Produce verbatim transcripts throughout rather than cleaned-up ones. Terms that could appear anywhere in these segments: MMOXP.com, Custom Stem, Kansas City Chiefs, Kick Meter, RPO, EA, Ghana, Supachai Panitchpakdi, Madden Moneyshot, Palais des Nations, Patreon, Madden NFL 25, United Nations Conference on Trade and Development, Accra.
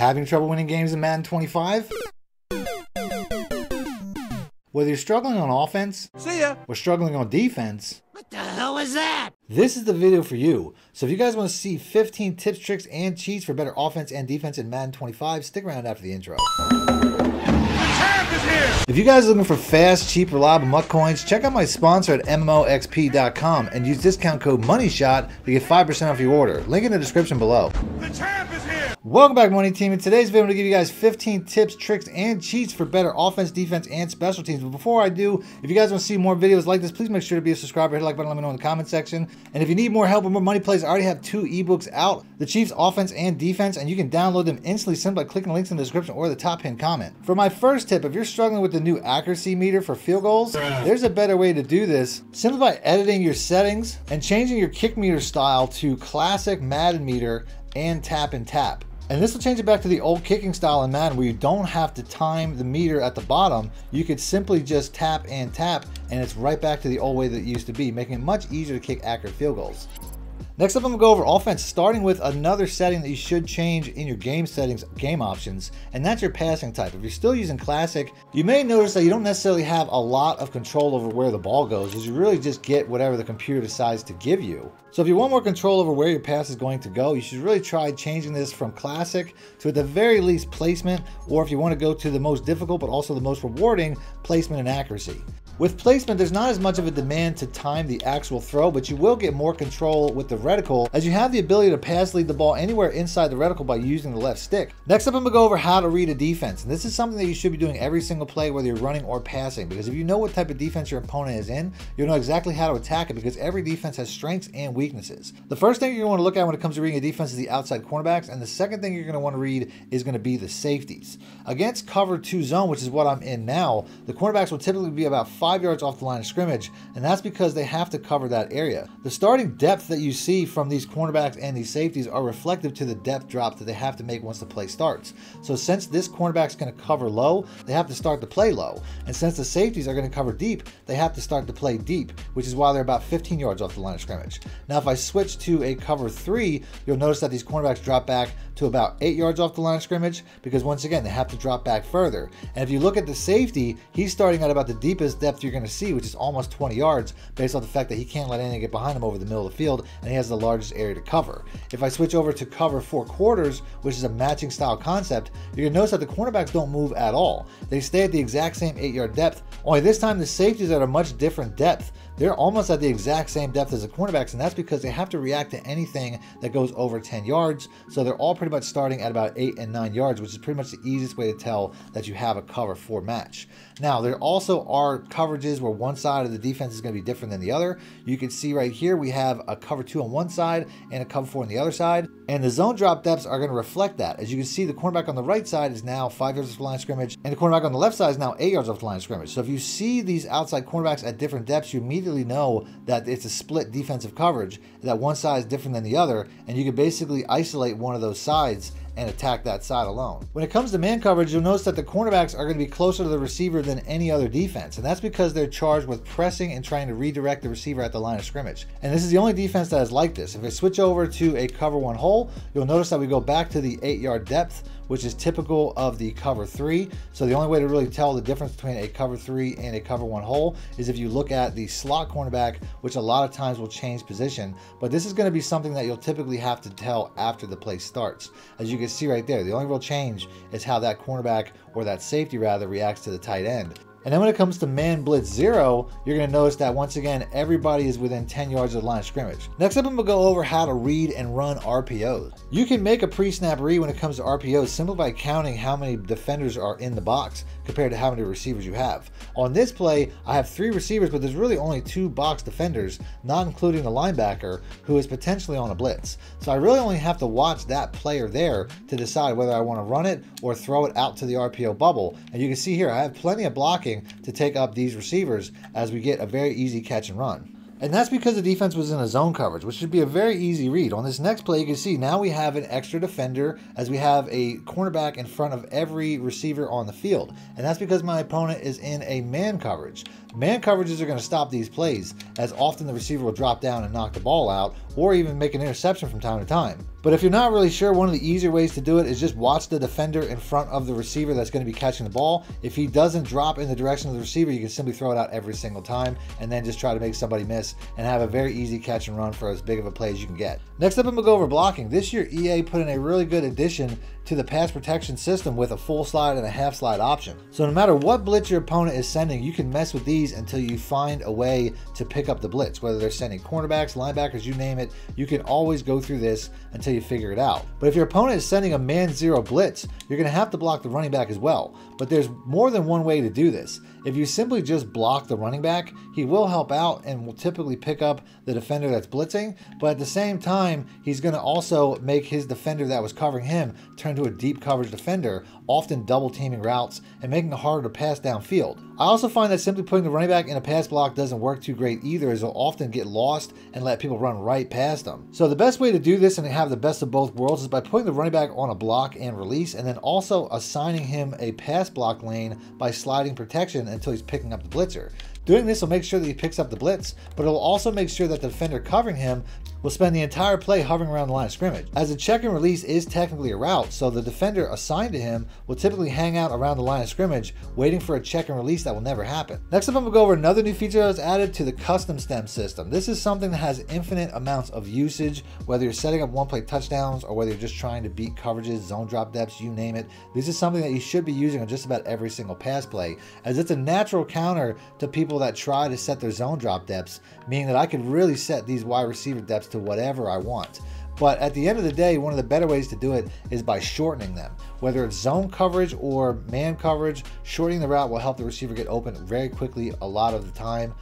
Having trouble winning games in Madden twenty-five? Whether you're struggling on offense, see ya, or struggling on defense, what the hell was that? This is the video for you. So if you guys want to see fifteen tips, tricks, and cheats for better offense and defense in Madden twenty-five, stick around after the intro. If you guys are looking for fast, cheap, reliable muck coins, check out my sponsor at M M O X P dot com and use discount code MONEYSHOT to get five percent off your order. Link in the description below. The champ is here! Welcome back, Money Team. In today's video, I'm going to give you guys fifteen tips, tricks, and cheats for better offense, defense, and special teams. But before I do, if you guys want to see more videos like this, please make sure to be a subscriber, hit the like button, let me know in the comment section. And if you need more help with more money plays, I already have two ebooks out, The Chiefs Offense and Defense, and you can download them instantly simply by clicking the links in the description or the top pinned comment. For my first tip, if you're struggling with the new accuracy meter for field goals, there's a better way to do this simply by editing your settings and changing your kick meter style to classic Madden meter and tap and tap. And this will change it back to the old kicking style in Madden where you don't have to time the meter at the bottom. You could simply just tap and tap and it's right back to the old way that it used to be, making it much easier to kick accurate field goals. Next up, I'm gonna go over offense, starting with another setting that you should change in your game settings, game options, and that's your passing type. If you're still using classic, you may notice that you don't necessarily have a lot of control over where the ball goes, as you really just get whatever the computer decides to give you. So if you want more control over where your pass is going to go, you should really try changing this from classic to at the very least placement, or if you wanna go to the most difficult but also the most rewarding, placement and accuracy. With placement, there's not as much of a demand to time the actual throw, but you will get more control with the reticle as you have the ability to pass lead the ball anywhere inside the reticle by using the left stick. Next up, I'm gonna go over how to read a defense. And this is something that you should be doing every single play, whether you're running or passing, because if you know what type of defense your opponent is in, you'll know exactly how to attack it because every defense has strengths and weaknesses. The first thing you're gonna wanna look at when it comes to reading a defense is the outside cornerbacks. And the second thing you're gonna wanna read is gonna be the safeties. Against cover two zone, which is what I'm in now, the cornerbacks will typically be about five Five yards off the line of scrimmage, and that's because they have to cover that area. The starting depth that you see from these cornerbacks and these safeties are reflective to the depth drop that they have to make once the play starts. So since this cornerback's going to cover low, they have to start to play low, and since the safeties are going to cover deep, they have to start to play deep, which is why they're about fifteen yards off the line of scrimmage. Now if I switch to a cover three, you'll notice that these cornerbacks drop back to about eight yards off the line of scrimmage because once again they have to drop back further. And if you look at the safety, he's starting at about the deepest depth you're going to see, which is almost twenty yards, based on the fact that he can't let anything get behind him over the middle of the field and he has the largest area to cover. If I switch over to cover four quarters, which is a matching style concept, you're going to notice that the cornerbacks don't move at all. They stay at the exact same eight yard depth, only this time the safeties are at a much different depth. They're almost at the exact same depth as the cornerbacks, and that's because they have to react to anything that goes over ten yards. So they're all pretty much starting at about eight and nine yards, which is pretty much the easiest way to tell that you have a cover four match. Now there also are coverages where one side of the defense is going to be different than the other. You can see right here we have a cover two on one side and a cover four on the other side, and the zone drop depths are going to reflect that. As you can see, the cornerback on the right side is now five yards off the line of scrimmage and the cornerback on the left side is now eight yards off the line of scrimmage. So if you see these outside cornerbacks at different depths, you immediately know that it's a split defensive coverage, that one side is different than the other, and you can basically isolate one of those sides and attack that side alone. When it comes to man coverage, you'll notice that the cornerbacks are going to be closer to the receiver than any other defense, and that's because they're charged with pressing and trying to redirect the receiver at the line of scrimmage. And this is the only defense that is like this. If I switch over to a cover one hole, you'll notice that we go back to the eight yard depth, which is typical of the cover three. So the only way to really tell the difference between a cover three and a cover one hole is if you look at the slot cornerback, which a lot of times will change position, but this is going to be something that you'll typically have to tell after the play starts. As you can see right there, the only real change is how that cornerback, or that safety rather, reacts to the tight end. And then when it comes to man blitz zero, you're going to notice that once again, everybody is within ten yards of the line of scrimmage. Next up, I'm going to go over how to read and run R P Os. You can make a pre-snap read when it comes to R P Os simply by counting how many defenders are in the box compared to how many receivers you have. On this play, I have three receivers, but there's really only two box defenders, not including the linebacker who is potentially on a blitz. So I really only have to watch that player there to decide whether I want to run it or throw it out to the R P O bubble. And you can see here, I have plenty of blocking to take up these receivers as we get a very easy catch and run. And that's because the defense was in a zone coverage, which should be a very easy read. On this next play, you can see now we have an extra defender as we have a cornerback in front of every receiver on the field. And that's because my opponent is in a man coverage. Man coverages are going to stop these plays, as often the receiver will drop down and knock the ball out, or even make an interception from time to time. But if you're not really sure, one of the easier ways to do it is just watch the defender in front of the receiver that's going to be catching the ball. If he doesn't drop in the direction of the receiver, you can simply throw it out every single time and then just try to make somebody miss and have a very easy catch and run for as big of a play as you can get. Next up, I'm going to go over blocking. This year, E A put in a really good addition to the pass protection system with a full slide and a half slide option. So no matter what blitz your opponent is sending, you can mess with these until you find a way to pick up the blitz. Whether they're sending cornerbacks, linebackers, you name it, you can always go through this until you figure it out. But if your opponent is sending a man zero blitz, you're going to have to block the running back as well. But there's more than one way to do this. If you simply just block the running back, he will help out and will typically pick up the defender that's blitzing, but at the same time, he's going to also make his defender that was covering him turn to a deep coverage defender, often double teaming routes and making it harder to pass downfield. I also find that simply putting the running back in a pass block doesn't work too great either, as they'll often get lost and let people run right past them. So the best way to do this and have the best of both worlds is by putting the running back on a block and release, and then also assigning him a pass block lane by sliding protection until he's picking up the blitzer. Doing this will make sure that he picks up the blitz, but it'll also make sure that the defender covering him will spend the entire play hovering around the line of scrimmage. As a check and release is technically a route, so the defender assigned to him will typically hang out around the line of scrimmage, waiting for a check and release that will never happen. Next up, I'm gonna go over another new feature that was added to the custom stem system. This is something that has infinite amounts of usage, whether you're setting up one play touchdowns or whether you're just trying to beat coverages, zone drop depths, you name it. This is something that you should be using on just about every single pass play, as it's a natural counter to people that try to set their zone drop depths, meaning that I could really set these wide receiver depths to whatever I want. But at the end of the day, one of the better ways to do it is by shortening them. Whether it's zone coverage or man coverage, shortening the route will help the receiver get open very quickly a lot of the time.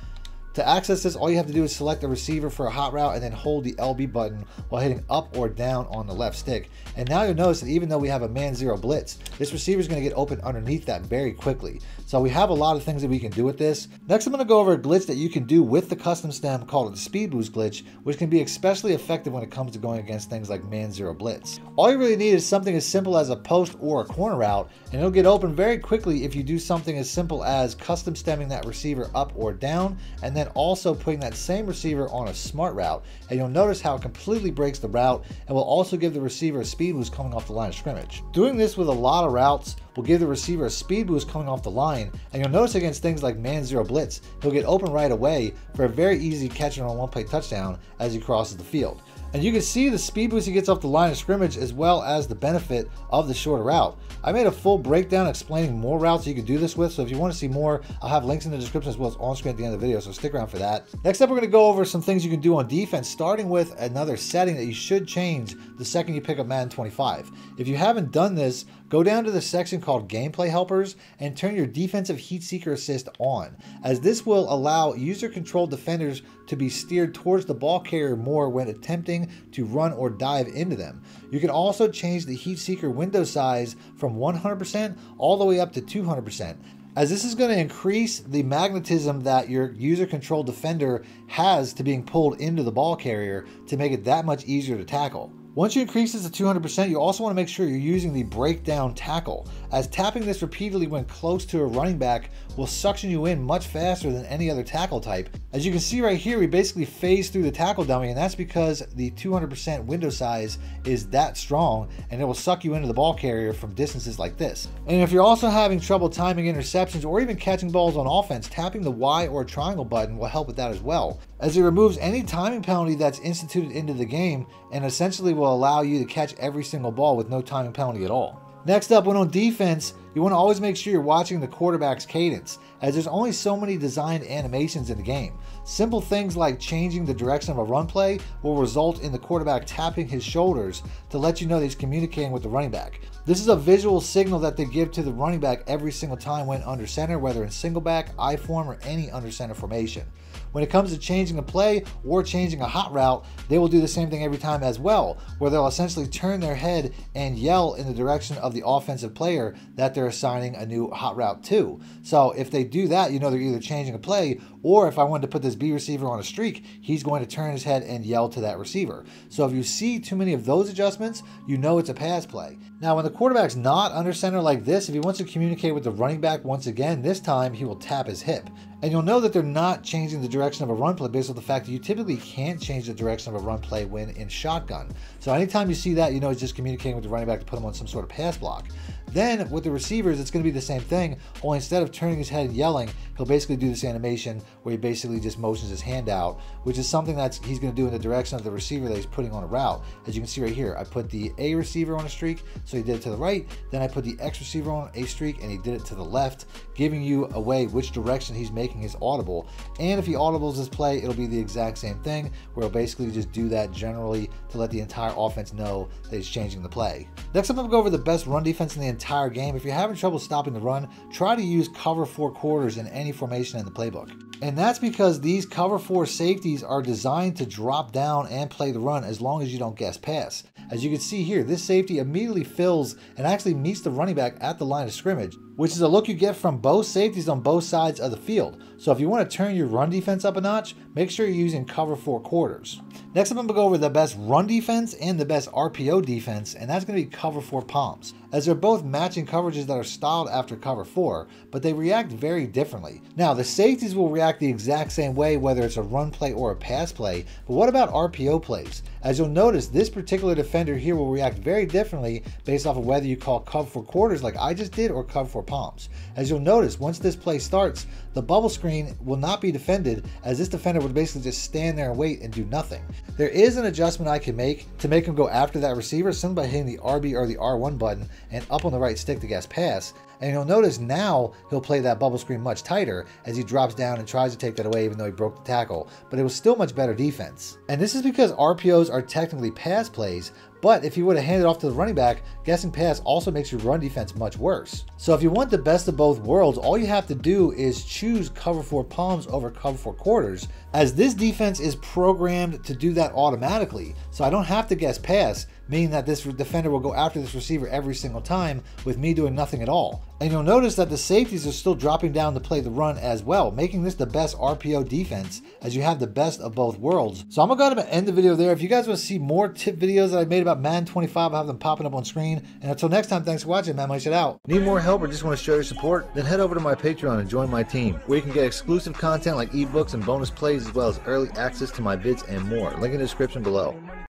To access this, all you have to do is select the receiver for a hot route and then hold the L B button while hitting up or down on the left stick. And now you'll notice that even though we have a man zero blitz, this receiver is going to get open underneath that very quickly. So we have a lot of things that we can do with this. Next, I'm going to go over a glitch that you can do with the custom stem called the speed boost glitch, which can be especially effective when it comes to going against things like man zero blitz. All you really need is something as simple as a post or a corner route, and it'll get open very quickly if you do something as simple as custom stemming that receiver up or down, and then also putting that same receiver on a smart route, and you'll notice how it completely breaks the route and will also give the receiver a speed boost coming off the line of scrimmage. Doing this with a lot of routes will give the receiver a speed boost coming off the line, and you'll notice against things like man zero blitz, he'll get open right away for a very easy catch on one play touchdown as he crosses the field. And you can see the speed boost he gets off the line of scrimmage, as well as the benefit of the shorter route. I made a full breakdown explaining more routes you can do this with, so if you want to see more, I'll have links in the description as well as on screen at the end of the video, so stick around for that. Next up, we're going to go over some things you can do on defense, starting with another setting that you should change the second you pick up Madden twenty-five. If you haven't done this, go down to the section called Gameplay Helpers and turn your Defensive Heat Seeker Assist on, as this will allow user-controlled defenders to be steered towards the ball carrier more when attempting to run or dive into them. You can also change the Heat Seeker window size from one hundred percent all the way up to two hundred percent. As this is going to increase the magnetism that your user-controlled defender has to being pulled into the ball carrier to make it that much easier to tackle. Once you increase this to two hundred percent, you also want to make sure you're using the breakdown tackle, as tapping this repeatedly when close to a running back will suction you in much faster than any other tackle type. As you can see right here, we basically phase through the tackle dummy, and that's because the two hundred percent window size is that strong, and it will suck you into the ball carrier from distances like this. And if you're also having trouble timing interceptions or even catching balls on offense, tapping the Y or triangle button will help with that as well, as it removes any timing penalty that's instituted into the game and essentially will allow you to catch every single ball with no timing penalty at all. Next up, when on defense, you want to always make sure you're watching the quarterback's cadence, as there's only so many designed animations in the game. Simple things like changing the direction of a run play will result in the quarterback tapping his shoulders to let you know that he's communicating with the running back. This is a visual signal that they give to the running back every single time when under center, whether in single back, I form, or any under center formation. When it comes to changing a play or changing a hot route, they will do the same thing every time as well, where they'll essentially turn their head and yell in the direction of the offensive player that they're they're assigning a new hot route to. So if they do that, you know they're either changing a play, or if I wanted to put this B receiver on a streak, he's going to turn his head and yell to that receiver. So if you see too many of those adjustments, you know it's a pass play. Now when the quarterback's not under center like this, if he wants to communicate with the running back once again, this time he will tap his hip. And you'll know that they're not changing the direction of a run play based on the fact that you typically can't change the direction of a run play when in shotgun. So anytime you see that, you know it's just communicating with the running back to put him on some sort of pass block. Then with the receivers, it's going to be the same thing, only instead of turning his head and yelling, he'll basically do this animation where he basically just motions his hand out, which is something that he's going to do in the direction of the receiver that he's putting on a route. As you can see right here, I put the A receiver on a streak, so he did it to the right. Then I put the X receiver on a streak, and he did it to the left, giving you away which direction he's making his audible. And if he audibles his play, it'll be the exact same thing, where he'll basically just do that generally to let the entire offense know that he's changing the play. Next up, I'm going to go over the best run defense in the entire game. If you're having trouble stopping the run, try to use cover four quarters in any formation in the playbook. And that's because these cover four safeties are designed to drop down and play the run as long as you don't guess pass. As you can see here, this safety immediately fills and actually meets the running back at the line of scrimmage, which is a look you get from both safeties on both sides of the field. So if you want to turn your run defense up a notch, make sure you're using cover four quarters. Next up, I'm going to go over the best run defense and the best R P O defense, and that's going to be cover four palms, as they're both matching coverages that are styled after cover four, but they react very differently. Now, the safeties will react the exact same way, whether it's a run play or a pass play, but what about R P O plays? As you'll notice, this particular defender here will react very differently based off of whether you call cover four quarters like I just did or cover four palms. As you'll notice, once this play starts, the bubble screen will not be defended, as this defender would basically just stand there and wait and do nothing. There is an adjustment I can make to make him go after that receiver simply by hitting the R B or the R one button and up on the right stick to guess pass. And you'll notice now he'll play that bubble screen much tighter as he drops down and tries to take that away even though he broke the tackle, but it was still much better defense. And this is because R P Os are technically pass plays, but if you would have handed off to the running back, guessing pass also makes your run defense much worse. So if you want the best of both worlds, all you have to do is choose cover four palms over cover four quarters, as this defense is programmed to do that automatically. So I don't have to guess pass, meaning that this defender will go after this receiver every single time with me doing nothing at all. And you'll notice that the safeties are still dropping down to play the run as well, making this the best R P O defense, as you have the best of both worlds. So I'm gonna go ahead and end the video there. If you guys want to see more tip videos that I made about Madden twenty-five, I'll have them popping up on screen. And until next time, thanks for watching, Madden Moneyshot out. Need more help or just want to show your support? Then head over to my Patreon and join my team, where you can get exclusive content like ebooks and bonus plays, as well as early access to my vids and more. Link in the description below.